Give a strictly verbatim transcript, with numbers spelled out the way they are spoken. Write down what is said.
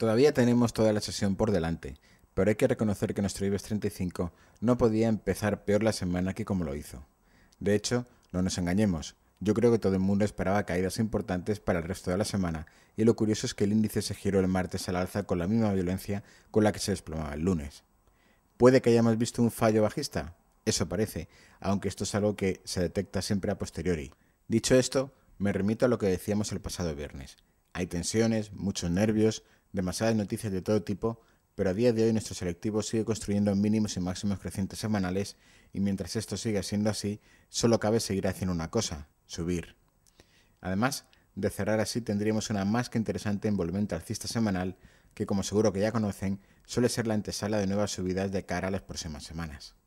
Todavía tenemos toda la sesión por delante, pero hay que reconocer que nuestro Ibex treinta y cinco no podía empezar peor la semana que como lo hizo. De hecho, no nos engañemos, yo creo que todo el mundo esperaba caídas importantes para el resto de la semana, y lo curioso es que el índice se giró el martes al alza con la misma violencia con la que se desplomaba el lunes. ¿Puede que hayamos visto un fallo bajista? Eso parece, aunque esto es algo que se detecta siempre a posteriori. Dicho esto, me remito a lo que decíamos el pasado viernes. Hay tensiones, muchos nervios, demasiadas noticias de todo tipo, pero a día de hoy nuestro selectivo sigue construyendo mínimos y máximos crecientes semanales y mientras esto siga siendo así, solo cabe seguir haciendo una cosa, subir. Además, de cerrar así tendríamos una más que interesante envolvente alcista semanal que, como seguro que ya conocen, suele ser la antesala de nuevas subidas de cara a las próximas semanas.